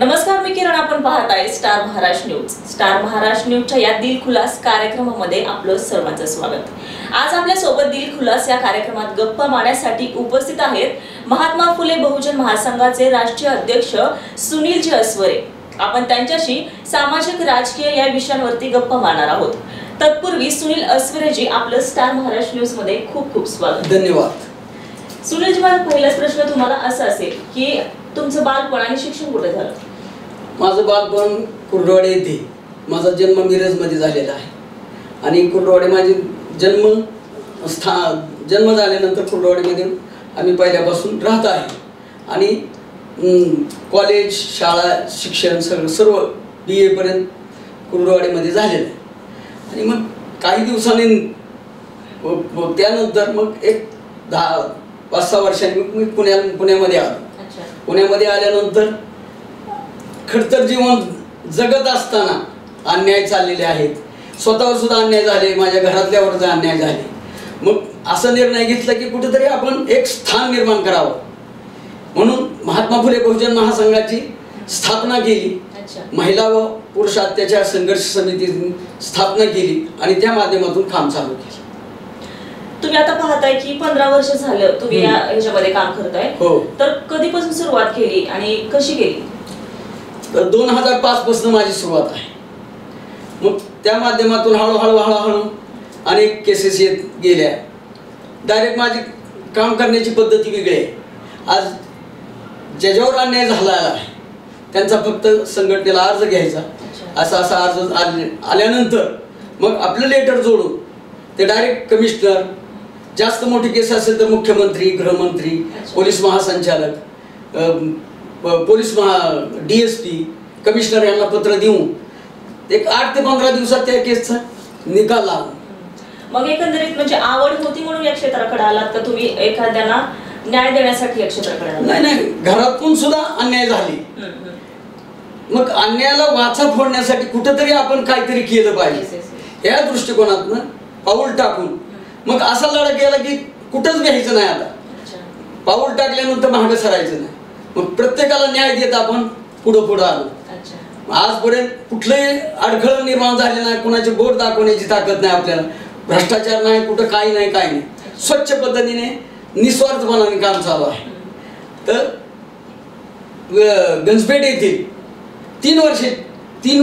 नमस्कार, मी किरण. आपण पाहताय star Maharashtra news. Star Maharashtra न्यूजच्या या दिल खुलास कार्यक्रमामध्ये आपलं सर्वांचं स्वागत. आज आपल्या सोबत दिल खुलास या कार्यक्रमात गप्पा मारण्यासाठी उपस्थित आहेत महात्मा फुले बहुजन महासंघाचे राष्ट्रीय अध्यक्ष सुनील जी अस्वरे. आपण त्यांच्याशी सामाजिक राजकीय या विषयांवरती गप्पा मारणार आहोत. तत्पूर्वी सुनील अस्वरे जी, आपलं स्टार महाराष्ट्र न्यूज मध्ये खूप खूप स्वागत. धन्यवाद. सुनील जी, माझा पहिला प्रश्न तुम्हाला असा असेल की तुमचं बालपण आणि शिक्षण कुठे झालं? माझं बालपण कुरडवाडे येथे. माझा जन्म मिरजमध्ये झालेला आहे आणि कुरडवाडे माझे जन्म झाल्यानंतर कुरडवाडेमध्ये आम्ही पहिल्यापासून राहत आहे आणि कॉलेज, शाळा, शिक्षण सर्व बी एपर्यंत कुरडवाडेमध्ये झालेलं आहे. आणि मग काही दिवसांनी त्यानंतर मग एक 5-6 वर्षांनी मी पुण्यामध्ये आलो. पुण्यामध्ये आल्यानंतर खडतर जीवन जगत असताना अन्याय चाललेले आहेत, स्वतःवर सुद्धा अन्याय झाले, माझ्या घरातल्यावर अन्याय झाले. मग असा निर्णय घेतला की कुठेतरी आपण एक स्थान निर्माण करावं, म्हणून महात्मा फुले बहुजन महासंघाची स्थापना केली. महिला व पुरुष अत्याचार संघर्ष समितीची स्थापना केली आणि त्या माध्यमातून काम चालू केले. तुम्ही आता पाहताय की 15 वर्ष झालं तुम्ही याच्यामध्ये काम करताय. तर कधीपासून सुरुवात केली आणि कशी केली? तर 2005 पासून माझी सुरुवात आहे. मग त्या माध्यमातून हळूहळू अनेक केसेस येत गेल्या. डायरेक्ट माझी काम करण्याची पद्धती वेगळी आहे. आज ज्याच्यावर अन्याय झाला आहे त्यांचा फक्त संघटनेला अर्ज घ्यायचा, असा अर्ज आल्यानंतर मग आपलं लेटर जोडून ते डायरेक्ट कमिशनर, जास्त मोठी केस असेल तर मुख्यमंत्री, गृहमंत्री, पोलीस महासंचालक, पोलीस DSP, कमिशनर यांना पत्र देऊन एक 8 ते 15 दिवसात त्या केसचा निकाल लागला. मग एकंदरीत म्हणजे आवड होती म्हणून या क्षेत्राकडे आलात का तुम्ही? एखाद्याला न्याय देण्यासाठी या क्षेत्राकडे आलात? नाही, घरातून सुद्धा अन्याय झाले. मग अन्यायाला वाचा फोडण्यासाठी कुठेतरी आपण काहीतरी केलं पाहिजे या दृष्टिकोनातून पाऊल टाकून मग असा लढा गेला की कुठंच घ्यायचं नाही. आता पाऊल टाकल्यानंतर मागे सरायचं नाही. मग प्रत्येकाला न्याय देत आपण पुढं आलो. आजपर्यंत कुठलंही अडखळ निर्माण झाले नाही, कुणाचे बोट दाखवण्याची ताकद नाही आपल्याला, भ्रष्टाचार नाही, कुठं काही नाही, काही नाही. स्वच्छ पद्धतीने निस्वार्थपणाने काम चालू आहे. तर गंजपेठ येथील 3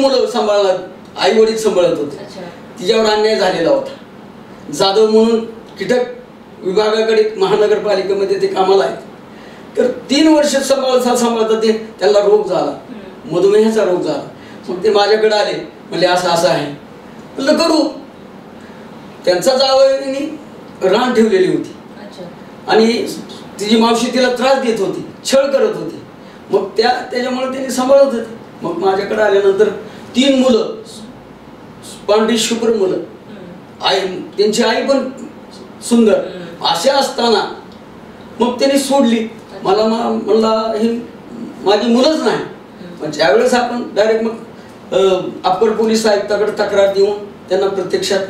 मुलं सांभाळत, आई वडील सांभाळत होते, तिच्यावर अन्याय झालेला होता. जाधव म्हणून कीटक विभागाकडे महानगरपालिकेमध्ये ते कामाला आहेत. तर 3 वर्ष सांभाळता ते त्यांना रोग झाला, मधुमेहाचा रोग झाला. मग ते माझ्याकडे आले, म्हणजे असं असं आहे, म्हटलं करू. त्यांचा जावयाने रान ठेवलेली होती आणि तिची मावशी तिला त्रास देत होती, छळ करत होती. मग त्याच्यामुळे त्यांनी सांभाळत होते. मग माझ्याकडे आल्यानंतर 3 मुलं, पांढरी शुभ्र मुलं, त्यांची आई पण सुंदर, असे असताना मग त्यांनी सोडली. मला म्हणला ही माझी मुलंच नाही. पण ज्यावेळेस आपण डायरेक्ट मग अप्पर पोलीस आयुक्ताकडे तक्रार देऊन त्यांना प्रत्यक्षात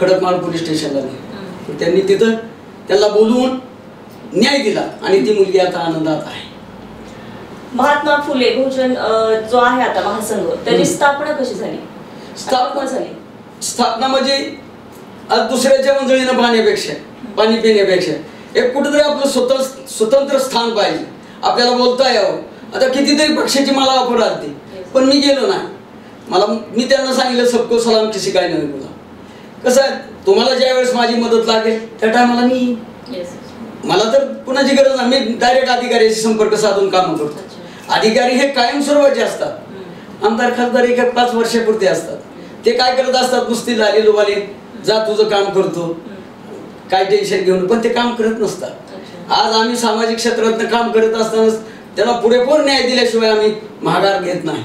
खडकमाळ पोलीस स्टेशनला नेलं. त्यांनी तिथं त्याला बोलवून न्याय दिला आणि ती मुलगी आता आनंदात आहे. महात्मा फुले बहुजन जो आहे आता महासंघ, त्याची स्थापना कशी झाली? स्थापना म्हणजे आज दुसऱ्याच्या मंजळीनं पाणी पिण्यापेक्षा एक कुठेतरी आपलं स्वतंत्र स्थान पाहिजे, आपल्याला बोलता यावं. आता कितीतरी पक्षाची मला ऑफर आली पण मी गेलो नाही. मी त्यांना सांगितलं, सबको सलाम किसी काय नाही. बोला कसं आहे, तुम्हाला ज्या वेळेस माझी मदत लागेल त्या टायमाला मी मला तर कुणाची गरज नाही. मी डायरेक्ट अधिकाऱ्याशी संपर्क साधून कामं करतो. अधिकारी हे कायमस्वरूपाचे असतात, आमदार खासदार एक 5 वर्षापुरते असतात. ते काय करत असतात, नुसती लाली लुबाली, जा तुझं काम करतो, काय टेन्शन घेऊन, पण ते काम करत नसतात. आज आम्ही सामाजिक क्षेत्रात काम करत असताना त्याला पुरेपूर न्याय दिल्याशिवाय आम्ही माघार घेत नाही.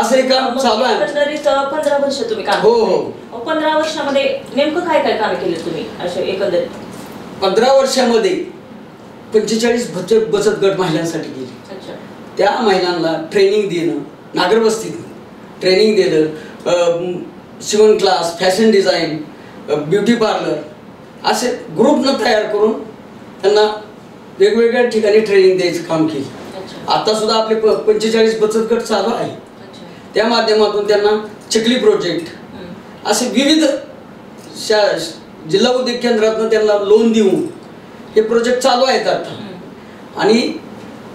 असं हे काम चालू आहे. 15 वर्ष तुम्ही काम? हो हो. 15 वर्षामध्ये नेमकं काय काय काम केलं तुम्ही असे एकंदरीत? 15 वर्षामध्ये 45 बचत गट महिलांसाठी केली. त्या महिलांना ट्रेनिंग देणं, नागरवस्तीत ट्रेनिंग देणं, शिवण class, fashion design, beauty parlour असे ग्रुपनं तयार करून त्यांना वेगवेगळ्या ठिकाणी ट्रेनिंग द्यायचं काम केलं. आता सुद्धा आपले 45 बचत गट चालू आहे, त्या माध्यमातून त्यांना चिखली प्रोजेक्ट असे विविध जिल्हा उद्योग केंद्रातून त्यांना लोन देऊन हे प्रोजेक्ट चालू आहेत आता। आणि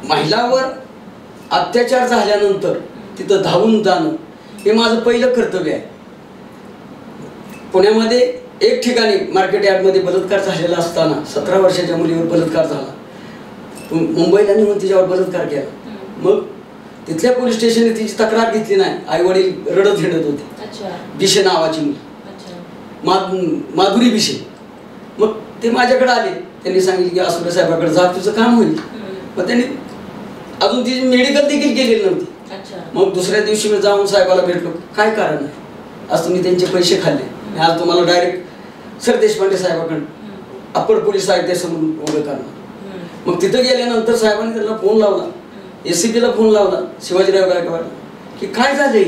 महिलावर अत्याचार झाल्यानंतर तिथं धावून जाणं हे माझं पहिलं कर्तव्य आहे। पुण्यामध्ये एक ठिकाणी मार्केट यार्डमध्ये बलात्कार झालेला असताना 17 वर्षाच्या मुलीवर बलात्कार झाला, मुंबईला नेऊन तिच्यावर बलात्कार केला, मग तिथल्या पोलीस स्टेशनने तिची तक्रार घेतली नाही, आई वडील रडत झेडत होते। बिशे नावाची मुली, माधुरी बिशे, मग ते माझ्याकडे आले, त्यांनी सांगितले की आसुरे साहेबाकडे जा, तुझं काम होईल। मग त्यांनी अजून तिची मेडिकल देखील केलेली नव्हती। मग दुसऱ्या दिवशी मी जाऊन साहेबाला भेटलो, काय कारण आहे आज तुम्ही त्यांचे पैसे खाल्ले, आज तुम्हाला डायरेक्ट सर देशपांडे साहेबाकडे अप्पर पोलीस आयुक्त समोर उभं करणार। मग तिथं गेल्यानंतर साहेबांनी त्यांना फोन लावला, एसीपीला फोन लावला शिवाजीराव गायकवाड की काय झाले,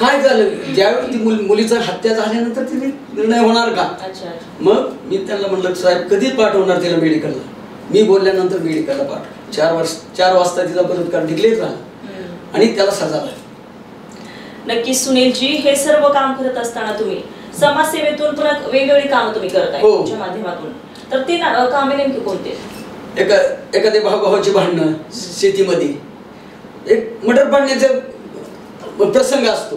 काय झालं, ज्यावेळी ती मुलीचा हत्या झाल्यानंतर तिने निर्णय होणार का। मग मी त्यांना म्हटलं साहेब कधी पाठवणार तिला मेडिकलला, मी बोलल्यानंतर मेडिकलला पाठव। 4 वाजता तिला बलात्कार डिक्लेअर झाला आणि त्याला सजा झाली। नक्की सुनीलजी, हे सर्व काम करत असताना तुम्ही समाजसेवेतून पण वेगवेगळी कामं तुम्ही करताय तुमच्या माध्यमातून, तर ते कामे नेमकी कोणते? एखादे भावाभावाची भांडणं, शेतीमध्ये एक मटर पाडण्याचा प्रसंग असतो,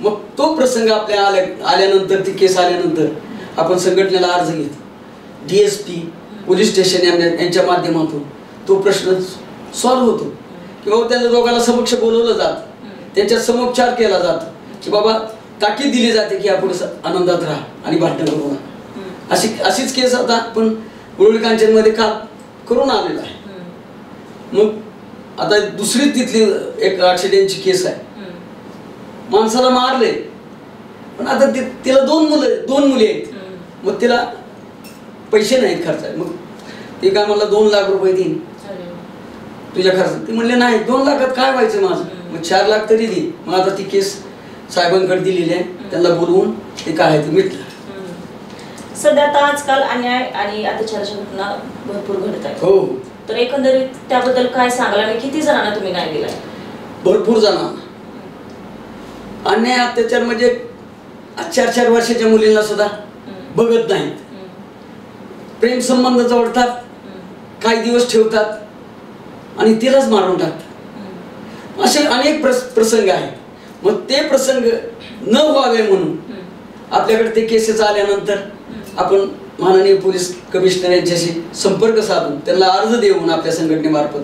मग तो प्रसंग आपल्या आल्यानंतर ती केस आल्यानंतर आपण संघटनेला अर्ज घेतो, DSP पोलीस स्टेशन यांच्या माध्यमातून तो प्रश्न सॉल्व्ह होतो, किंवा त्यांना दोघांना समक्ष बोलवलं जातं, त्यांच्या समोपचार केला जातो की बाबा ताकीद दिली जाते की आपण आनंदात राहा आणि भांडणं करू नका। अशीच केस आता आपण गुरुळी कांचनमध्ये का करून आलेला आहे। मग आता दुसरी तिथली एक ॲक्सिडेंटची केस आहे, माणसाला मारले, पण आता तिला 2 मुली आहेत, मग तिला पैसे नाहीत खर्चायला, मग ती काय म्हणला 2 लाख रुपये देईन तुझ्या खर्चात, ती म्हणले नाही 2 लाखात काय व्हायचं माझं, मग 4 लाख तरी दे। मग आता ती केस साहेबांकडे दिलेली आहे, त्यांना बोलवून ते काय आहे ते मिटलं। सध्या आता आजकाल अन्याय आणि अत्याचाराच्या घटना भरपूर घडत आहेत हो, तर एकंदरीत त्याबद्दल काय सांगाल आणि किती जणांना तुम्ही न्याय दिलाय? भरपूर जणांना। अन्याय अत्याचार म्हणजे 4 वर्षाच्या मुलींना सुद्धा बघत नाहीत, प्रेम संबंध जोडतात, काही दिवस ठेवतात आणि तिलाच मारून टाकतात, असे अनेक प्रसंग आहेत। मग ते प्रसंग न व्हावे म्हणून आपल्याकडे ते केसेस आल्यानंतर आपण माननीय पोलीस कमिशनर यांच्याशी संपर्क साधून त्यांना अर्ज देऊन आपल्या संघटनेमार्फत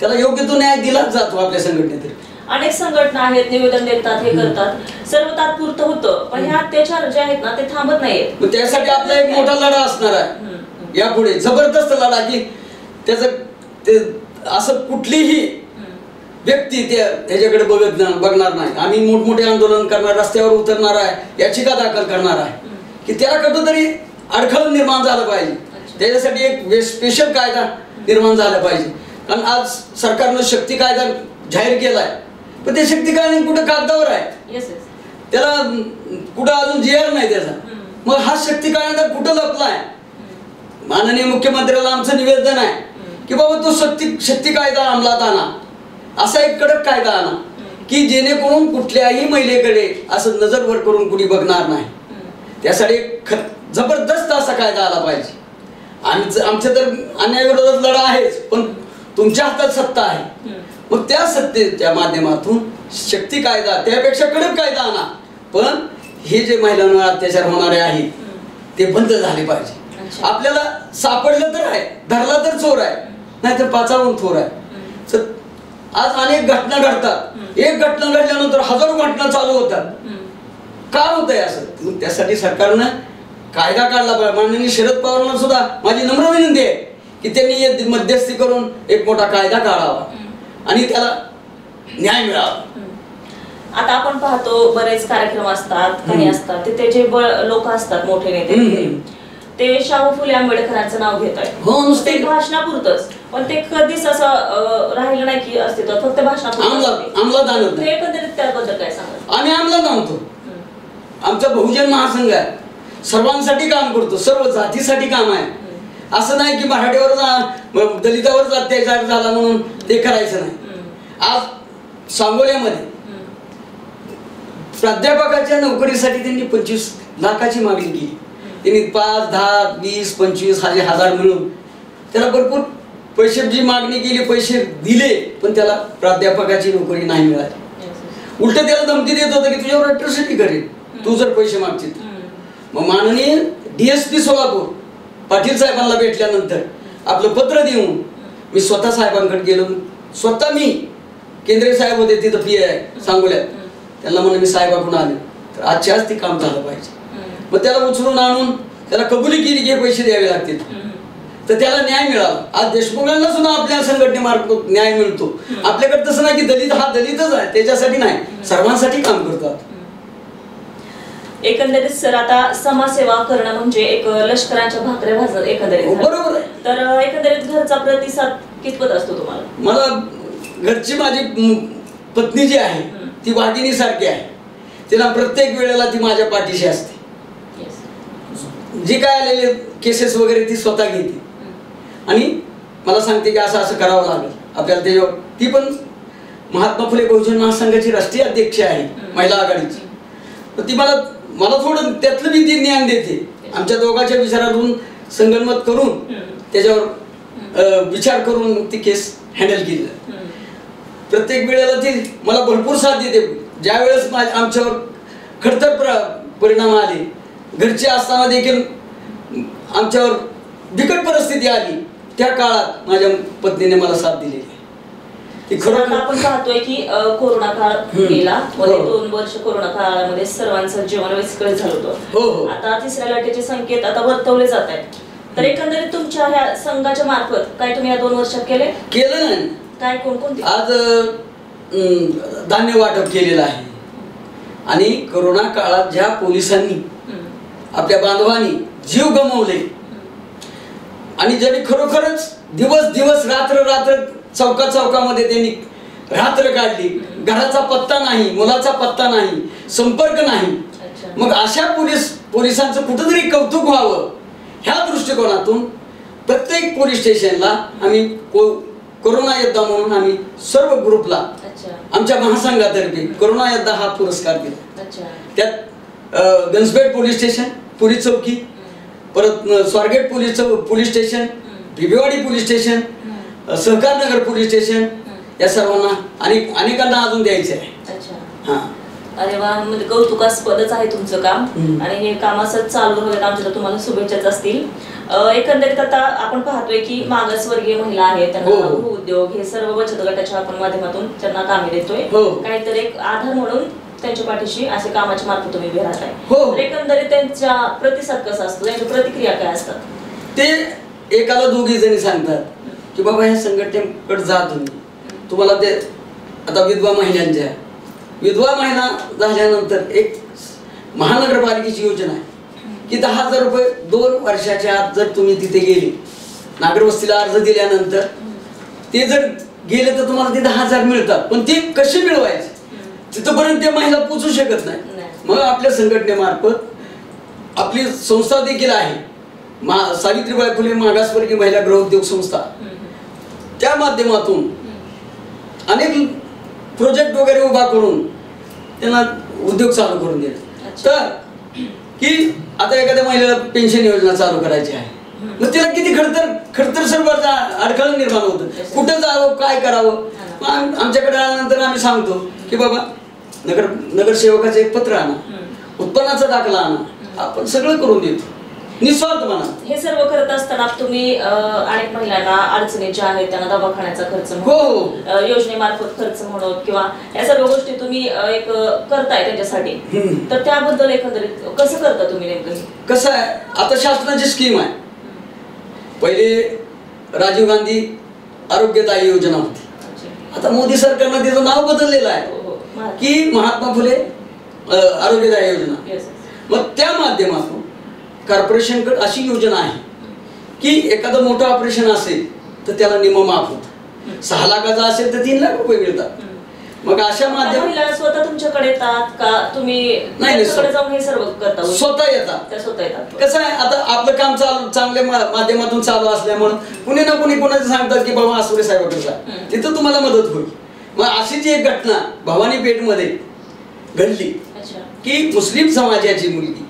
त्याला योग्य तो न्याय दिलाच जातो। आपल्या संघटनेतील अनेक संघटना आहेत, निवेदन देतात, हे करतात, सर्व तात्पुरतं होतं, पण हे अत्याचार जे आहेत ना ते थांबत नाहीत। मग त्यासाठी आपला एक मोठा लढा असणार आहे यापुढे, जबरदस्त लढा की त्याचं असं कुठलीही व्यक्ती त्याच्याकडे बघणार नाही। आम्ही मोठमोठे आंदोलन करणार, रस्त्यावर उतरणार आहे, याचिका दाखल करणार आहे की त्याला कुठंतरी अडखळ निर्माण झालं पाहिजे, त्याच्यासाठी एक स्पेशल कायदा निर्माण झाला पाहिजे। कारण आज सरकारनं शक्ती कायदा जाहीर केलाय, पण ते शक्ती कायदा कुठं कागदावर आहे, त्याला कुठं अजून JR नाही त्याचा, मग हा शक्ती कायदा कुठं लपलाय? माननीय मुख्यमंत्र्याला आमचं निवेदन आहे की बाबा तो शक्ती कायदा अंमलात आणा, असा एक कडक कायदा आणा की जेणेकरून कुठल्याही महिलेकडे असं नजर वर करून कुणी बघणार नाही, त्यासाठी जबरदस्त असा कायदा आला पाहिजे। आमच्या तर अन्यायाविरोधात लढा आहेच, पण तुमच्या हातात सत्ता आहे, मग त्या सत्तेच्या माध्यमातून शक्ती कायदा त्यापेक्षा कडक कायदा आणा, पण हे जे महिलांवर अत्याचार होणारे आहेत ते बंद झाले पाहिजे। आपल्याला सापडलं तर आहे, धरला तर चोर आहे, नाही तर पाचावून थोर आहे। तर आज अनेक घटना घडतात, एक घटना घडल्यानंतर हजारो घटना चालू होतात, का होतंय असं? त्यासाठी सरकारनं कायदा काढला पाहिजे। माननीय शरद पवारांना सुद्धा माझी नम्र विनंती आहे की त्यांनी मध्यस्थी करून एक मोठा कायदा काढावा आणि त्याला न्याय मिळावा। आता आपण पाहतो बरेच कार्यक्रम असतात, काही असतात, तिथे जे लोक असतात मोठे नेते ते शाहू फुले आंबेडकरांचं नाव घेत आहेत हो, नुसते भाषणापुरतंच, पण ते कधीच असं राहिलं नाही की अस्तित्वात, फक्त भाषणापुरतं। एकंदरीत त्याबद्दल काय सांगतो? आम्ही आमला जाणतो, आमचा बहुजन महासंघ आहे, सर्वांसाठी काम करतो, सर्व जातीसाठी काम आहे, असं नाही की मराठीवर दलितावर अत्याचार झाला म्हणून ते करायचं नाही। आज सांगोल्यामध्ये प्राध्यापकाच्या नोकरीसाठी त्यांनी 25 लाखाची मागणी केली। त्यांनी 5, 10, 20, 25 हजार मिळून त्याला भरपूर पैशाची मागणी केली, पैसे दिले, पण त्याला प्राध्यापकाची नोकरी नाही मिळाली। उलट त्याला धमकी देत होता की तुझ्यावर अट्रॉसिटी करेल तू जर पैसे मागशील। मग माननीय डीएसपी सोलापूर पाटील साहेबांना भेटल्यानंतर आपलं पत्र देऊन मी स्वतः साहेबांकडे गेलो। स्वतः मी केंद्रीय साहेब होते तिथं PI सांगोल्यात, त्यांना म्हणलं मी साहेबाकडून आले तर आजच्या आज ते काम झालं पाहिजे। मग त्याला उचलून आणून त्याला कबुली केली की पैसे द्यावे लागतील तर त्याला न्याय मिळाला। आज देशमुखांना सुद्धा आपल्या संघटनेमार्फत न्याय मिळतो। आपल्याकडे तसं नाही की दलित हा दलितच आहे, त्याच्यासाठी नाही, सर्वांसाठी काम करतात। एकंदरीत सर आता समाजसेवा करणं म्हणजे एक लष्कराच्या भाकऱ्या भाजणं एकंदरीत बरोबर आहे। तर एकंदरीत घरचा प्रतिसाद कितपत असतो तुम्हाला? मला घरची माझी पत्नी जी आहे ती वाघिणी सारखी आहे, तिला प्रत्येक वेळेला ती माझ्या पाठीशी असते। जी काय आलेले केसेस वगैरे ती स्वतः घेते आणि मला सांगते की असं असं करावं लागेल आपल्याला त्याच्यावर। ती पण महात्मा फुले बहुजन महासंघाची राष्ट्रीय अध्यक्ष आहे महिला आघाडीची। तर ती मला थोडं त्यातलं बी ती ज्ञान देते। आमच्या दोघांच्या विचारातून संगनमत करून त्याच्यावर विचार करून ती केस हँडल केली। प्रत्येक वेळेला ती मला भरपूर साथ देते। ज्या वेळेस आमच्यावर खडतर परिणाम आले, घरचे असताना देखील आमच्यावर बिकट परिस्थिती आली, त्या काळात माझ्या पत्नीने मला साथ दिली। आपण पाहतोय की कोरोना काळ गेला, 2 वर्ष कोरोना काळामध्ये सर्वांचं जीवन विस्कळीत झालं होतं। आता तिसऱ्या लाटेचे संकेत आता वर्तवले जात आहेत। तर एकंदरीत तुमच्या ह्या संघाच्या मार्फत काय तुम्ही या 2 वर्षात केलं काय कोणकोणते? आज धान्य वाटप केलेलं आहे आणि कोरोना काळात ज्या पोलिसांनी आपल्या बांधवांनी जीव गमावले आणि ज्यांनी खरोखरच दिवस रात्र चौकामध्ये त्यांनी रात्र काढली, घराचा पत्ता नाही, मुलाचा पत्ता नाही, संपर्क नाही, मग अशा पोलिसांचं कुठेतरी कौतुक व्हावं ह्या दृष्टिकोनातून प्रत्येक पोलीस स्टेशनला आम्ही कोरोना योद्धा म्हणून आम्ही सर्व ग्रुपला आमच्या महासंघातर्फे कोरोना योद्धा हा पुरस्कार दिला। त्यात गंजपेट पोलीस स्टेशन, पोलीस चौकी, परत Swargate police station, Bibwewadi police station, Sahakar Nagar police station या सर्वांना अनेकांना अजून द्यायचे आहे। अरे वा, म्हणजे कौतुकास्पदच आहे तुमचं काम आणि हे काम असंच चालू राहू द्या, आमच्या तुम्हाला शुभेच्छाच असतील। एकंदरीत आता आपण पाहतोय की मागासवर्गीय महिला आहेत त्यांना लघु उद्योग हे सर्व बचत गटाच्या आपण माध्यमातून त्यांना कामे देतोय, काहीतरी एक आधार म्हणून त्यांच्या पाठीशी असे कामाच्या मार्फत तुम्ही उभे राहताय। हो, एकंदरीत त्यांचा प्रतिसाद कसा असतो, त्यांच्या प्रतिक्रिया काय असतात? ते एकाला दोघी जणी सांगतात की बाबा ह्या संघटनेकडे जा तुम्ही, तुम्हाला ते आता विधवा महिना झाल्यानंतर एक महानगरपालिकेची योजना आहे की 10,000 रुपये 2 वर्षाच्या आत जर तुम्ही तिथे गेले, नागरवस्तीला अर्ज दिल्यानंतर ते जर गेले तर तुम्हाला ते 10,000 मिळतात, पण ते कसे मिळवायचे तिथपर्यंत त्या महिला पोचू शकत नाही। मग आपल्या संघटनेमार्फत आपली संस्था देखील आहे सावित्रीबाई फुले मागासवर्गीय महिला गृहउद्योग संस्था, त्या माध्यमातून अनेक प्रोजेक्ट वगैरे उभा करून त्यांना उद्योग चालू करून दिले। तर की आता एखाद्या महिलेला पेन्शन योजना चालू करायची आहे, मग तिला किती खडतर सर्व अडखळ निर्माण होतं, कुठं जावं काय करावं। आमच्याकडे आल्यानंतर आम्ही सांगतो की बाबा नगरसेवकाचं एक पत्र आणा, उत्पन्नाचा दाखला आणा, आपण सगळं करून देतो निस्वार्थ मनात। हे सर्व करत असताना तुम्ही अनेक महिलांना अडचणी ज्या आहेत त्यांना दवाखान्याचा खर्च म्हणून, योजनेमार्फत खर्च म्हणून किंवा या सर्व गोष्टी तुम्ही एक करताय त्यांच्यासाठी, तर त्याबद्दल एकंदरीत कसं करता तुम्ही नेमकं? कसं आहे, आता शासनाची स्कीम आहे, पहिले राजीव गांधी आरोग्यदायी योजना होती, आता मोदी सरकारनं त्याचं नाव बदललेलं आहे की महात्मा फुले आरोग्यदायी योजना। मग त्या माध्यमातून कॉर्पोरेशनकडे अशी योजना आहे की एखादं मोठं ऑपरेशन असेल तर त्याला निम माफ होतं, 6 लाखाचा असेल तर 3 लाख रुपये मिळतात। मग अशा माध्यमातून स्वतः तुमच्याकडे येतात का तुम्ही त्यांच्याकडे जाऊन हे सर्व करता? स्वतः येतात, त्या स्वतः येतात. कसं आहे आता आपलं काम चांगल्या माध्यमातून चालू असल्यामुळे कुणी ना कुणी कोणाचं सांगतात की बाबा आसुरे साहेबाकडे जा, तिथं तुम्हाला मदत होईल. मग अशीच एक घटना भवानीपेठ मध्ये घडली की मुस्लिम समाजाची मुलगी,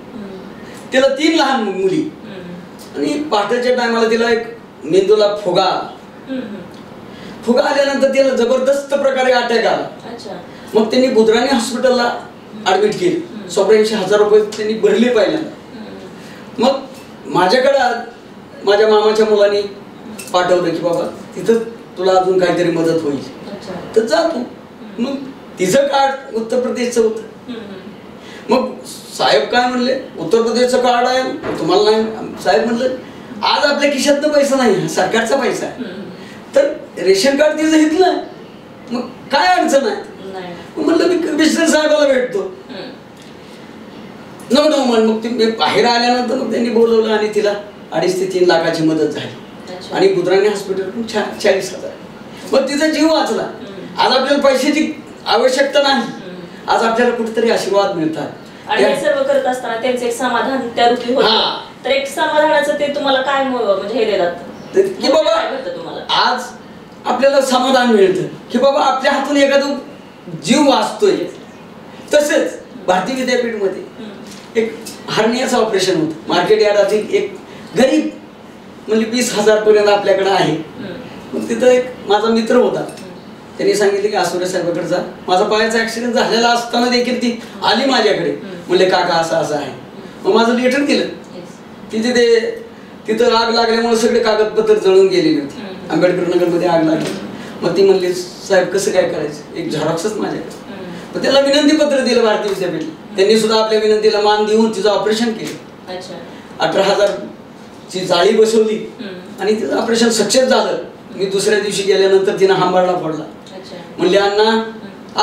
तिला 3 लहान मुली आणि पाठाच्या टायमाला तिला एक मेंदूला फुगा फुगा आल्यानंतर तिला जबरदस्त प्रकारे अटॅक आला. मग त्यांनी गुद्राणी हॉस्पिटलला ऍडमिट केले. 84,000 रुपये त्यांनी भरले पहिल्यांदा. मग माझ्याकडे माझ्या मामाच्या मुलांनी पाठवलं की बाबा तिथं तुला अजून काहीतरी मदत होईल तर जा तू. मग तिचं कार्ड उत्तर प्रदेशचं होतं. मग साहेब काय म्हणले, उत्तर प्रदेशचं कार्ड आहे तुम्हाला नाही. साहेब म्हणले आज आपल्या खिशातनं पैसा नाही, सरकारचा पैसा आहे, तर रेशन कार्ड तिचं घेतलं, मग काय अडचण आहे? म्हणलं मी कमिशनर साहेबाला भेटतो. नो म्हण. मग ती बाहेर आल्यानंतर मग त्यांनी बोलवलं आणि तिला 2.5 ते 3 लाखाची मदत झाली आणि गुद्राणी हॉस्पिटल पण 40,000. मग तिचा जीव वाचला. आज आपल्याला पैशाची आवश्यकता नाही, आज आपल्याला कुठेतरी आशीर्वाद मिळतात. आणि हे सर्व करत असताना त्यांचं एक समाधान त्या रूपी होतं. तर एक समाधानाचं ते तुम्हाला काय म्हणजे हे देतात की बाबा आज आपल्याला समाधान मिळतं की बाबा आपल्या हातून एखादा जीव वाचतोय. तसेच भारतीय विद्यापीठ मध्ये एक हर्नियाचं ऑपरेशन होतं. मार्केट यार्डाची एक गरीब म्हणजे 20,000 पर्यंत आपल्याकडे आहे. मग तिथं एक माझा मित्र होता, त्यांनी सांगितलं की आसुरे साहेबाकडे जा. माझा पायाचा ऍक्सिडेंट झालेला असताना देखील ती आली माझ्याकडे, म्हणले काका असं असं आहे. मग माझं लेटर केलं. तिथे तिथं आग लागल्यामुळे सगळे कागदपत्र जळून गेलेले होते. आंबेडकर नगर मध्ये आग लागली. मग ती म्हणली साहेब कसं काय करायचं, एक झेरॉक्सच माझ्याकडे. मग त्याला विनंती पत्र दिलं भारतीय विद्यापीठ, त्यांनी सुद्धा आपल्या विनंतीला मान देऊन तिचं ऑपरेशन केलं. 18,000ची जाळी बसवली आणि तिचं ऑपरेशन सक्सेस झालं. मी दुसऱ्या दिवशी गेल्यानंतर तिनं हांबाळला फोडला. म्हणले अण्णा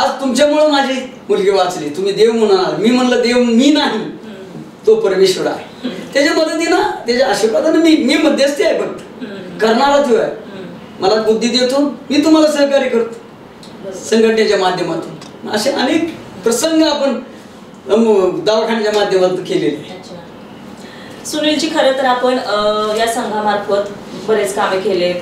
आज तुमच्यामुळे माझी मुलगी वाचली, तुम्ही देव म्हणाल. मी म्हणलं देव मी नाही, तो परमेश्वर आहे. त्याच्या मदतीनं त्याच्या आशीर्वादानं मी मध्यस्थी आहे, फक्त करणारा तो आहे. मला बुद्धी देतो, मी तुम्हाला सहकार्य करतो संघटनेच्या माध्यमातून. असे अनेक प्रसंग आपण दवाखान्याच्या माध्यमातून केलेले. सुनीलजी खरं तर आपण या संघामार्फत बरेच कामे केले,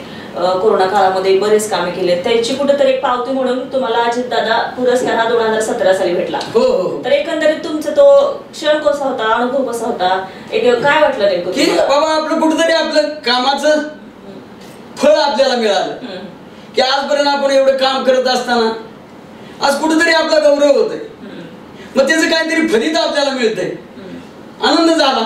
कोरोना काळामध्ये बरेच कामे केले. त्याची कुठेतरी एक पावती म्हणून तुम्हाला अजित दादा पुरस्कार हा 2017 साली भेटला. तर एकंदरीत तुमचा तो क्षण कसा होता, अनुभव कसा होता, एक काय वाटलं नेमकं? की बाबा आपलं कुठेतरी आपलं कामाचं फळ आपल्याला मिळालं की आजपर्यंत आपण एवढं काम करत असताना आज कुठेतरी आपला गौरव होतोय. मग त्याचं काहीतरी फलित आपल्याला मिळतंय, आनंद झाला.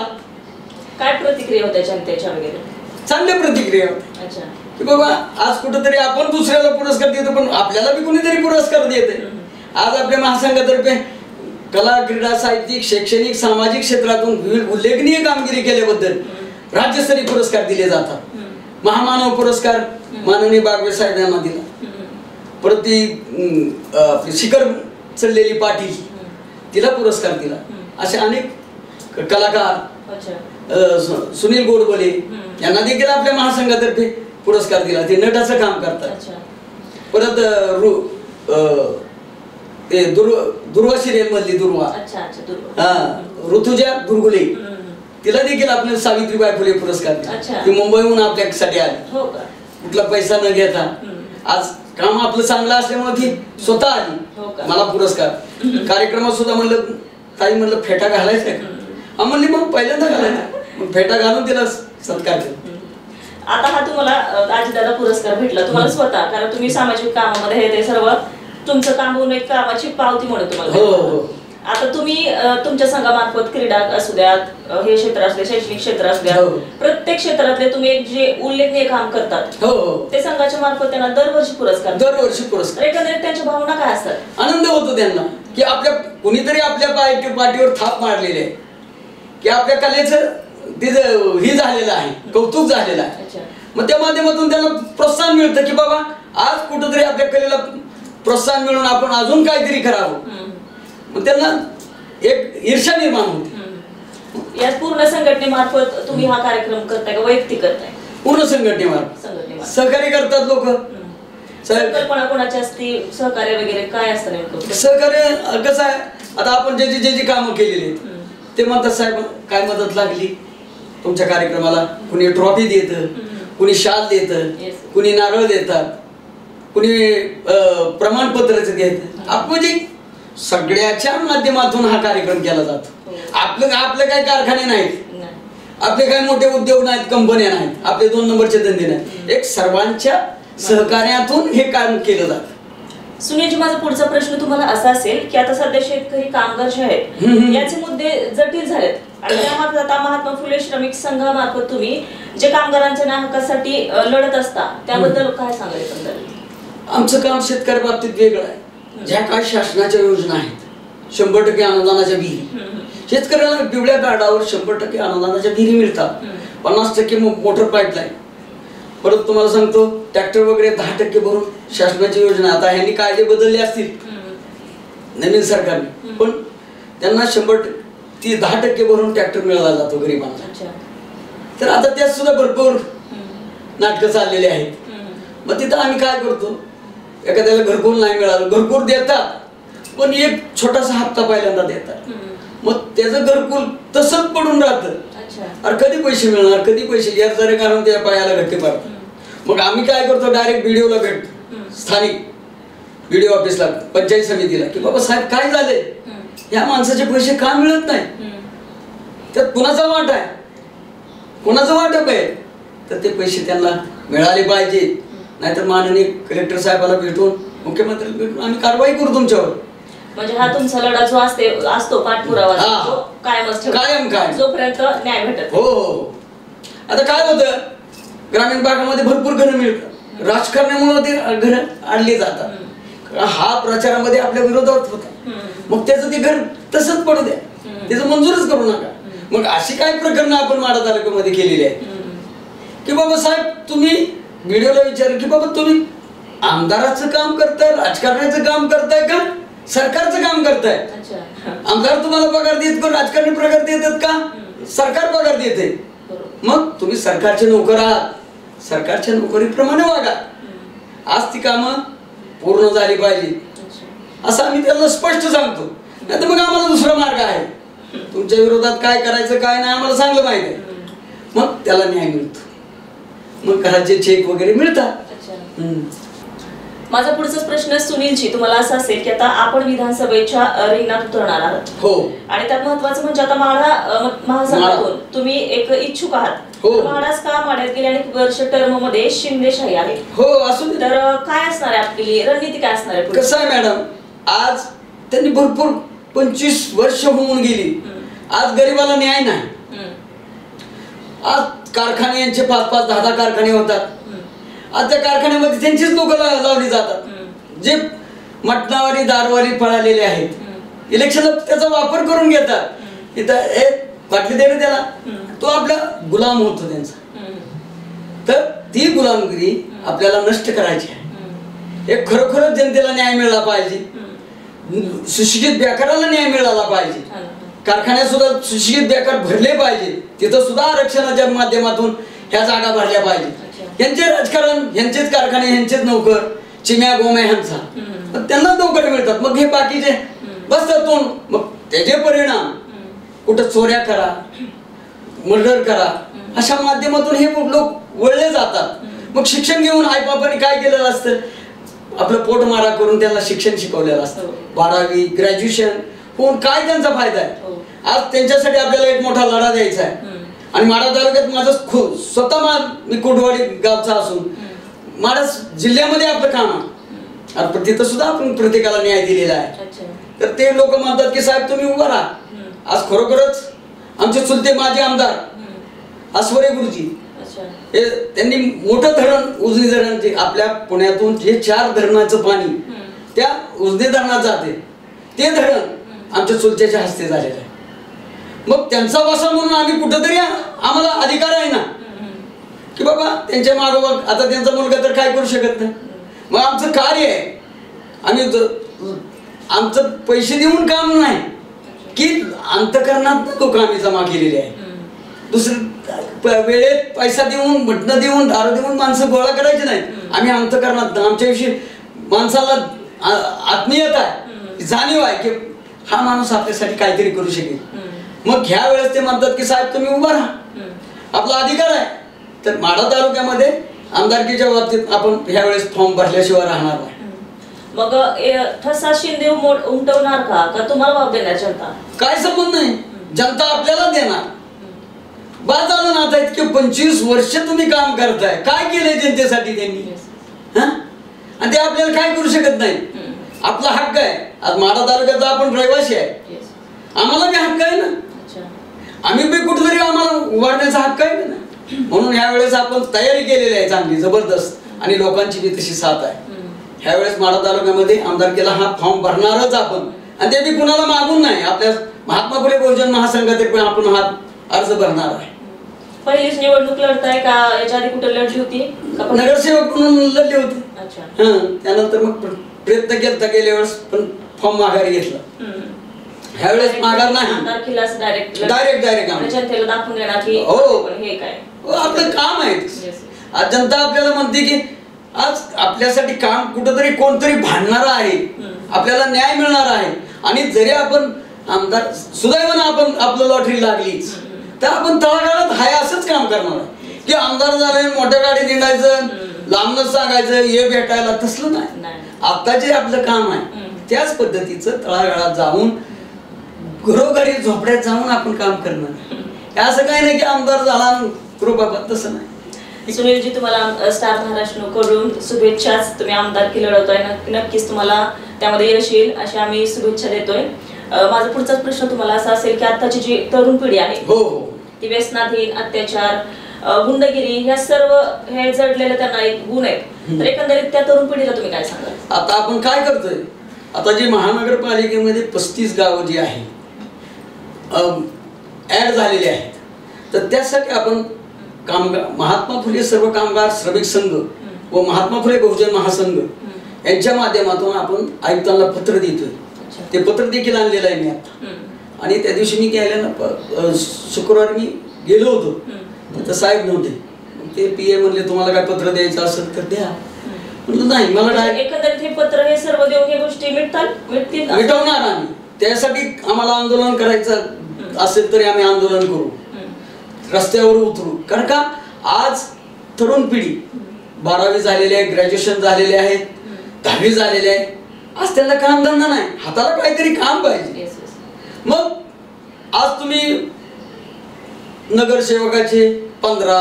काय प्रतिक्रिया होत्या जनतेच्या वगैरे? चांगल्या प्रतिक्रिया होत्या की बाबा आज कुठेतरी आपण दुसऱ्याला पुरस्कार देतो पण आपल्याला बी कुणीतरी पुरस्कार देते. आज आपल्या महासंघातर्फे कला, क्रीडा, साहित्यिक, शैक्षणिक, सामाजिक क्षेत्रातून उल्लेखनीय कामगिरी केल्याबद्दल राज्यस्तरीय पुरस्कार दिले जातात. महामानव पुरस्कार माननीय बागवे साहेबांना दिला. परत ती शिखर चढलेली पाटील तिला पुरस्कार दिला. असे अनेक कलाकार, सुनील गोडबोले यांना देखील आपल्या महासंघातर्फे पुरस्कार दिला. ते नटाचं काम करतात. परत दुर्वा सिरियल मधली दुर्वा ऋतुजा दुर्गुले तिला देखील आपल्या सावित्रीबाई फुले पुरस्कार दिला. ती मुंबईहून आपल्यासाठी आली, कुठला पैसा न घेता. आज काम आपलं चांगलं असल्यामुळे ती स्वतः आली मला पुरस्कार. कार्यक्रमात सुद्धा म्हणलं ताई, म्हणलं फेटा घालायचा का? म्हणली मग पहिल्यांदा घालायचा. फेटा घालून तिला सत्कार केला. आता हा तुम्हाला आजीदादा पुरस्कार भेटला तुम्हाला स्वतः, कारण तुम्ही सामाजिक कामामध्ये हे ते सर्व तुमचं काम होऊन एक कामाची पावती म्हणून तुम्हाला. आता तुम्ही तुमच्या संघामार्फत क्रीडा असू द्यात, हे क्षेत्र असले, शैक्षणिक क्षेत्र असू द्या, प्रत्येक क्षेत्रातले तुम्ही एक जे उल्लेखनीय काम करतात ते संघाच्या मार्फत त्यांना दरवर्षी पुरस्कार. एकंदरीत त्यांच्या भावना काय असतात? आनंद होतो त्यांना की आपल्या कुणीतरी आपल्या पाठीवर थाप मारलेली आहे की आपल्या कलेचं तिचं हे झालेलं आहे, कौतुक झालेलं आहे. मग त्या माध्यमातून त्यांना प्रोत्साहन मिळतं की बाबा आज कुठंतरी आपल्या कलेला प्रोत्साहन मिळून आपण अजून काहीतरी करावं. मग त्यांना एक ईर्ष्या निर्माण होते. या पूर्ण संघटनेमार्फत तुम्ही हा कार्यक्रम करताय का वैयक्तिक करताय? पूर्ण संघटनेमार्फत सहकार्य करतात लोक. सहकार्य वगैरे काय असतं नेमकं? सहकार्य कसं आहे, आता आपण जे जे जे कामं केलेली ते म्हणतात साहेब काय मदत लागली तुमच्या कार्यक्रमाला, कुणी ट्रॉफी देतं, कुणी शाल देतं, कुणी नारळ देतात, कुणी प्रमाणपत्रच देतं. आपण जे सगळ्याच्या माध्यमातून हा कार्यक्रम केला जातो. आपले काही कारखाने नाहीत, आपले काही मोठे उद्योग नाहीत, कंपन्या नाहीत, आपले 2 नंबरचे धंदे नाहीत, एक सर्वांच्या सहकार्यातून हे काम केलं जातं. सुनीलजी माझा पुढचा प्रश्न तुम्हाला असा असेल की आता सध्या शेतकरी कामगार जे आहेत याचे मुद्दे जटिल झालेत आणि त्यामार्फत आता महात्मा फुले श्रमिक संघामार्फत तुम्ही जे कामगारांच्या नाहकासाठी लढत असता त्याबद्दल काय सांगायचं? आमचं काम शेतकरी बाबतीत वेगळं आहे. ज्या काय शासनाच्या योजना आहेत 100% अनुदानाच्या विहिरी, शेतकऱ्याला पिवळ्या कार्डावर 100% अनुदानाच्या विहिरी मिळतात, 50% मोटर पाईपलाईन, परत तुम्हाला सांगतो ट्रॅक्टर वगैरे 10% भरून शासनाची योजना. आता ह्यांनी कायदे बदलले असतील नवीन सरकारने, पण त्यांना 10% भरून ट्रॅक्टर मिळाला जातो गरिबांना. तर आता त्यात सुद्धा भरपूर नाटकं चाललेली आहेत. मग तिथं आम्ही काय करतो, एखाद्याला घरकुल नाही मिळालं, घरकुल देतात पण एक छोटासा हप्ता पहिल्यांदा देतात, मग त्याचं घरकुल तसंच पडून राहतं. अरे कधी पैसे मिळणार, कधी पैसे, याच जरे कारण त्या पायाला घट्टे पडतात. मग आम्ही काय करतो, डायरेक्ट बीडीओला भेटतो, स्थानिक बीडीओ ऑफिसला, पंचायत समितीला की बाबा साहेब काय झाले, या माणसाचे पैसे का मिळत नाही, त्यात कोणाचा वाटा आहे, कोणाचं वाटप आहे, तर ते पैसे त्यांना मिळाले पाहिजे. नाहीतर माननीय कलेक्टर साहेबाला भेटून, मुख्यमंत्र्याला भेटून आम्ही कारवाई करू तुमच्यावर. म्हणजे हा तुमचा लढा जो असतो पाठपुरावा कायम जोपर्यंत न्याय भेटत. हो आता काय होतं, ग्रामीण भागामध्ये भरपूर घरं मिळतात, राजकारणामुळे ते घरं आणली जातात, हा प्रचारामध्ये आपल्या विरोधात होता, मग त्याचं ते घर तसंच पडू द्या, त्याचं मंजूरच करू नका. मग अशी काय प्रकरणं आपण माढा तालुक्यामध्ये केलेली आहेत की बाबा साहेब तुम्ही व्हिडिओला विचार की बाबा तुम्ही आमदाराचं काम करताय, राजकारणाचं काम करताय का सरकारचं काम करताय? आमदार तुम्हाला पगार देत का, राजकारणी पगार देतात का, सरकार पगार देते. मग तुम्ही सरकारचे नोकर आहात, सरकारच्या नोकरीप्रमाणे वागा. आज ती कामं पूर्ण झाली पाहिजे असं आम्ही त्यांना स्पष्ट सांगतो. नाही तर मग आम्हाला दुसरा मार्ग आहे, तुमच्या विरोधात काय करायचं काय नाही आम्हाला चांगलं माहिती आहे, मग त्याला न्याय मिळतो, मग घराचे चेक वगैरे मिळतात. माझा पुढचा प्रश्न सुनीलजी तुम्हाला असा असेल की आता आपण विधानसभेच्या रिंगणात उतरणार आहात. हो. आणि त्यात महत्त्वाचं म्हणजे आता माढा महासंघातून तुम्ही एक इच्छुक आहात. हो. माढास का माढ्यात गेल्या अनेक वर्ष टर्म मध्ये शिंदेशाही आहे. हो असू दे. तर काय असणार आहे आपली रणनीती, काय असणार आहे? कसं आहे मॅडम, आज त्यांनी भरपूर 25 वर्ष होऊन गेली, आज गरीबाला न्याय नाही. आज कारखाने यांचे 5-5, 10-10 कारखाने होतात. आता कारखान्यामध्ये त्यांचीच लोक लावली जातात, जे मटणावारी दारवारी पळालेले आहेत, इलेक्शनला त्याचा वापर करून घेतात. इथं हे बाटली देणे त्याला, तो आपला गुलाम होतो त्यांचा. तर ती गुलामगिरी आपल्याला नष्ट करायची आहे. एक खरोखरच जनतेला न्याय मिळाला पाहिजे, सुशिक्षित व्यापाऱ्याला न्याय मिळाला पाहिजे, कारखान्यात सुद्धा सुशिक्षित व्यापार भरले पाहिजे, तिथं सुद्धा आरक्षणाच्या माध्यमातून ह्या जागा भरल्या पाहिजे. यांचे राजकारण, यांचेच कारखाने, यांचेच नोकर, चिम्या गोम्या ह्यांचा, मग त्यांना नोकर मिळतात. मग हे बाकीचे बसतात तोंड, मग त्याचे परिणाम कुठं चोऱ्या करा, मर्डर करा, अशा माध्यमातून हे लोक वळले जातात. मग शिक्षण घेऊन आईबापाने काय केलेलं असतं, आपलं पोटमारा करून त्यांना शिक्षण शिकवलेलं असतं. 12वी ग्रॅज्युएशन होऊन काय त्यांचा फायदा आहे? आज त्यांच्यासाठी आपल्याला एक मोठा लढा द्यायचा आहे. आणि माढा तालुक्यात माझं स्वतः मी कुरडवाडे गावचा असून माढा जिल्ह्यामध्ये आपलं काम आहे, तिथं सुद्धा आपण प्रत्येकाला न्याय दिलेला आहे. तर ते लोक म्हणतात की साहेब तुम्ही उभा राहा. आज खरोखरच आमचे चुलते माजी आमदार अस्वरे गुरुजी हे त्यांनी मोठं धरण उजनी धरण, जे आपल्या पुण्यातून जे 4 धरणाचं पाणी त्या उजनी धरणात जाते, ते धरण आमच्या चुलत्याच्या हस्ते झालेलं आहे. मग त्यांचा वासा म्हणून आम्ही कुठंतरी आम्हाला अधिकार आहे ना की बाबा त्यांच्या मागोवा. आता त्यांचा मुलगा तर काय करू शकत नाही. मग आमचं कार्य आहे, आम्ही आमचं पैसे देऊन काम नाही की अंतकरणात लोक आम्ही जमा केलेली आहे. दुसरं वेळेत पैसा देऊन, म्हटणं देऊन, दारू देऊन माणसं गोळा करायची नाही. आम्ही आमचं करणार, आमच्याविषयी माणसाला आत्मीयता आहे, जाणीव आहे की हा माणूस आपल्यासाठी काहीतरी करू शकेल। मग ह्या वेळेस ते म्हणतात की साहेब तुम्ही उभा राहा, आपला अधिकार आहे। तर माढा तालुक्यामध्ये आमदारकीच्या बाबतीत आपण ह्या वेळेस फॉर्म भरल्याशिवाय राहणार नाही। मग ठसा शिंदे उमटवणार का का तुम्हाला वाव देणार जनता? काय संबंध नाही, जनता आपल्याला देणार। बात आलं ना, आता इतके 25 वर्ष तुम्ही काम करताय, काय केले जनतेसाठी त्यांनी? हां, आणि ते आपल्याला काय करू शकत नाही, आपला हक्क आहे। आज माढा तालुक्याचा आपण रहिवासी आहे, आम्हाला बी हक्क आहे ना, आम्ही बी कुठेतरी आम्हाला उभारण्याचा हक्क आहे ना। म्हणून ह्या वेळेस आपण तयारी केलेली आहे चांगली जबरदस्त, आणि लोकांची बी तशी साथ आहे। ह्या वेळेस माढा तालुक्यामध्ये आमदारकीला हा फॉर्म भरणारच आपण, आणि ते बी कुणाला मागून नाही, आपल्या महात्मा फुले बहुजन महासंघात पण आपण हा अर्ज भरणार आहे। पहिलीच निवडणूक लढताय का याच्या आधी कुठे लढली होती? नगरसेवक म्हणून लढली होती। अच्छा, हां, त्यानंतर मग प्रयत्न केला, गेल्या वेळेस पण फॉर्म माघारी घेतला, ह्या वेळेस माघार नाही। आमदारकीलाच डायरेक्ट आम्ही जनतेला दाखवून देणार की हो हे काय आपलं काम आहे। आज जनता आपल्याला म्हणते की आज आपल्यासाठी काम कुठेतरी कोणतरी भांडणार आहे, आपल्याला न्याय मिळणार आहे। आणि जरी आपण आमदार सुदैवाने आपण आपलं लॉटरी लागलीच, तर आपण तळागाळात हाय असंच काम करणार आहे की आमदार झाले मोठ्या गाडी निघायचं, लांबच सांगायचं हे भेटायला, तसलं नाही। आता जे आपलं काम आहे त्याच पद्धतीचं तळागाळात जाऊन घरोघरी झोपड्यात जाऊन आपण काम करणार। असं काही नाही की आमदार झाला कृपापत, तसं नाही। सुनील जी, तुम्हाला स्टार महाराष्ट्र कडून शुभेच्छा। तुम्ही आमदारकी लढवताय, नक्कीच तुम्हाला त्यामध्ये यश येईल अशी आम्ही शुभेच्छा देतोय। माझा पुढचा प्रश्न तुम्हाला असा असेल की आताची जी तरुण पिढी आहे ती व्यसनाधीन, अत्याचार, गुंडगिरी ह्या सर्व हे जडलेले त्यांना एक गुण आहेत, तर एकंदरीत त्या तरुण पिढीला तुम्ही काय सांगाल? आता आपण काय करतोय, आता जी महानगरपालिकेमध्ये 35 गावं जी आहे ऍड झालेली आहेत, तर त्यासाठी आपण कामगार महात्मा फुले सर्व कामगार श्रमिक संघ व महात्मा फुले बहुजन महासंघ यांच्या माध्यमातून आपण आयुक्तांना पत्र देतोय। ते पत्र देखील आणलेलं आहे मी आता, आणि त्या दिवशी मी गेल्यानं शुक्रवारी मी गेलो होतो, तर साहेब नव्हते। ते पीए म्हणले तुम्हाला काय पत्र द्यायचं असेल तर द्या, म्हटलं नाही मला एकंदरीत हे पत्र हे सर्व देऊन या गोष्टी मिटवणार आम्ही, त्यासाठी आम्हाला आंदोलन करायचं असेल तरी आम्ही आंदोलन करू, रस्त्यावर उतरू। कारण का आज तरुण पिढी 12वी झालेली आहे, ग्रॅज्युएशन झालेले आहेत, 10वी झालेले आहे, आज त्यांना कामधंदा नाही, हाताला काहीतरी काम पाहिजे। मग आज तुम्ही नगरसेवकाचे 15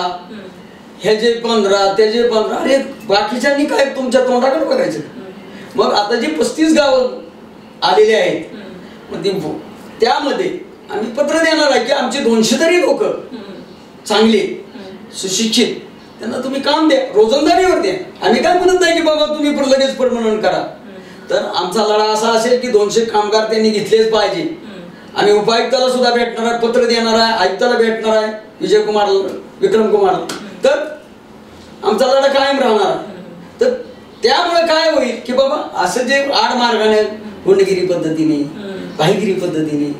ह्याचे 15 त्याचे 15, अरे बाकीच्यांनी काय तुमच्या तोंडाकडे बघायचं। मग आता जी 35 गावं आलेली आहेत मग त्यामध्ये आम्ही पत्र देणार आहे की आमचे 200 तरी लोक चांगले सुशिक्षित त्यांना तुम्ही काम द्या, रोजंदारीवर द्या। आम्ही काय म्हणत नाही की बाबा तुम्ही लगेच परमनंट करा, तर आमचा लढा असा असेल की 200 कामगार त्यांनी घेतलेच पाहिजे। आम्ही उपायुक्ताला सुद्धा भेटणार आहे, पत्र देणार आहे, आयुक्ताला भेटणार आहे, विक्रम कुमार। तर आमचा लढा कायम राहणार। तर त्यामुळे काय होईल की बाबा असं जे आडमार्गाने गुंडगिरी पद्धतीने भाईगिरी पद्धतीने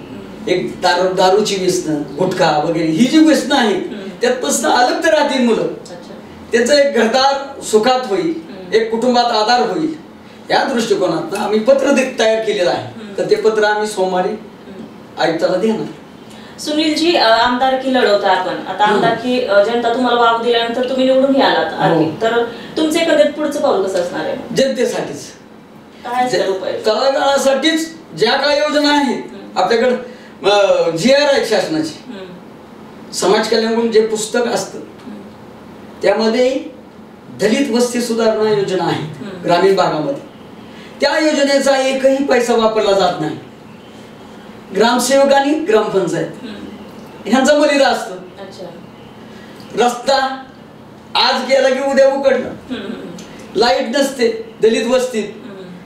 एक दारूची व्यसन गुटखा वगैरे ही जी व्यसन आहे त्यातपासून अलग तर राहतील मुलं, त्याचं एक घरदार सुखात होईल, एक कुटुंबात आधार होईल। या दृष्टिकोनात आम्ही पत्र तयार केलेलं आहे, तर ते पत्र आम्ही सोमवारी आयुक्ताला देणार। सुनील जी, आमदारकी लढवता आपण, आता आमदारकी जनता तुम्हाला वाव दिल्यानंतर तुम्ही निवडून यालात, तर तुमचे कधी पुढचं पाऊल कसं असणार आहे? जनतेसाठीच, तळागाळासाठीच ज्या काही योजना आहेत आपल्याकडे जी आर आहे शासनाची, समाज कल्याण जे पुस्तक असतं त्यामध्ये दलित वस्ती सुधारणा योजना आहे ग्रामीण भागामध्ये, त्या योजनेचा एकही पैसा वापरला जात नाही। ग्रामसेवक आणि ग्रामपंचायत ह्यांचं बलिदान असतं। रस्ता आज गेला की उद्या उघडला, लाईट नसते दलित वस्तीत,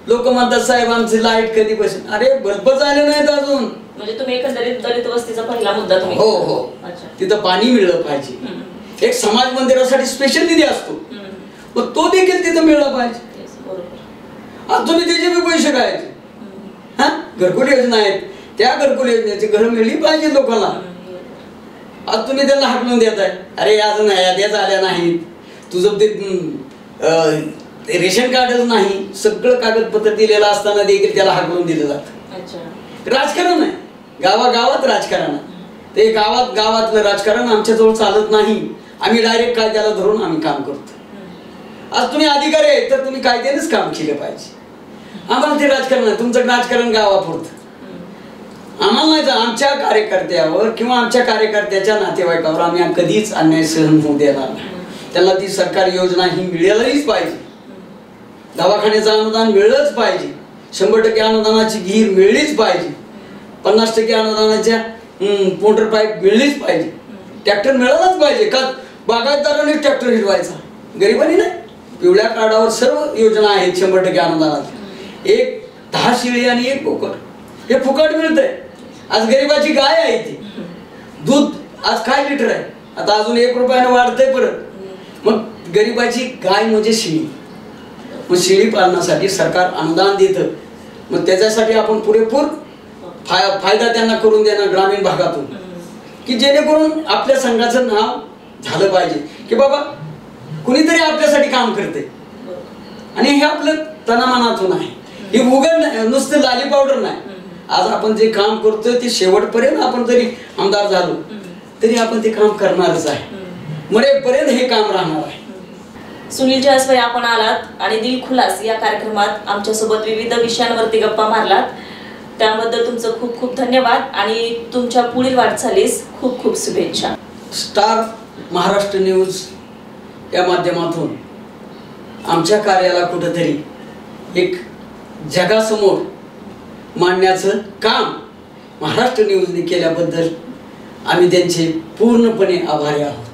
लोक म्हणतात साहेब आमची लाईट कधी बसेल, अरे बल्बच आले नाहीत अजून। म्हणजे तुम्ही एकंदरीत दलित वस्तीचा पहिला मुद्दा तुम्ही हो हो तिथं पाणी मिळलं पाहिजे, एक समाज मंदिरासाठी स्पेशल निधी असतो मग तो देखील तिथं मिळला पाहिजे। आज तुम्ही त्याचे बी पैसे काढायचे, हा घरकुल योजना आहेत त्या घरकुल योजनेची घरं मिळली पाहिजे लोकांना। आज तुम्ही त्यांना हाकलून देताय, अरे आज नाही आल्या नाहीत, तुझं ते रेशन कार्डच नाही, सगळं कागदपत्र दिलेलं असताना देखील त्याला हकलून दिलं जातं। अच्छा, राजकारण आहे, गावागावात राजकारण आहे। ते गावातलं राजकारण आमच्याजवळ चालत नाही, आम्ही डायरेक्ट कायद्याला धरून आम्ही काम करतो। आज तुम्ही अधिकारी आहे तर तुम्ही कायद्यानेच काम केलं पाहिजे। आम्हाला ते राजकारण आहे, तुमचं राजकारण गावापुरतं आम्हाला आमच्या कार्यकर्त्यावर किंवा आमच्या कार्यकर्त्याच्या नातेवाईकावर आम्ही कधीच अन्याय सहन होऊ देणार नाही। त्याला ती सरकारी योजना ही मिळालीच पाहिजे, दवाखान्याचं अनुदान मिळलंच पाहिजे, 100% अनुदानाची गीर मिळलीच पाहिजे, 50% अनुदानाच्या मोटर पाईप मिळलीच पाहिजे, ट्रॅक्टर मिळालाच पाहिजे। का बागायतदाराने ट्रॅक्टर हिरवायचा, गरिबांनी नाही। पिवळ्या कार्डावर सर्व योजना आहेत 100% अनुदानात, एक 10 शिळी आणि एक बोकड हे फुकट मिळतंय। आज गरिबाची गाय आहे, ती दूध आज काय लिटर आहे, आता अजून 1 रुपयाने वाढतंय परत। मग गरिबाची गाय म्हणजे शिळी, मग शेळी पालनासाठी सरकार अनुदान देतं, मग त्याच्यासाठी आपण पुरेपूर फायदा त्यांना करून देणं ग्रामीण भागातून, की जेणेकरून आपल्या संघाचं नाव झालं पाहिजे की बाबा कुणीतरी आपल्यासाठी काम करते। आणि हे आपलं तनामनातून आहे, हे उघड नुसतं लाली पावडर नाही। आज आपण जे काम करतोय ते शेवटपर्यंत आपण जरी आमदार झालो तरी आपण ते काम करणारच आहे, मरेपर्यंत हे काम राहणार आहे। सुनील जी असं आपण आलात आणि दिल खुलास या कार्यक्रमात आमच्यासोबत विविध विषयांवरती गप्पा मारलात, त्याबद्दल तुमचं खूप खूप धन्यवाद आणि तुमच्या पुढील वाटचालीस खूप खूप शुभेच्छा। स्टार महाराष्ट्र न्यूज या माध्यमातून आमच्या कार्याला कुठेतरी एक जगासमोर मांडण्याचं काम महाराष्ट्र न्यूजने केल्याबद्दल आम्ही त्यांचे पूर्णपणे आभारी आहोत।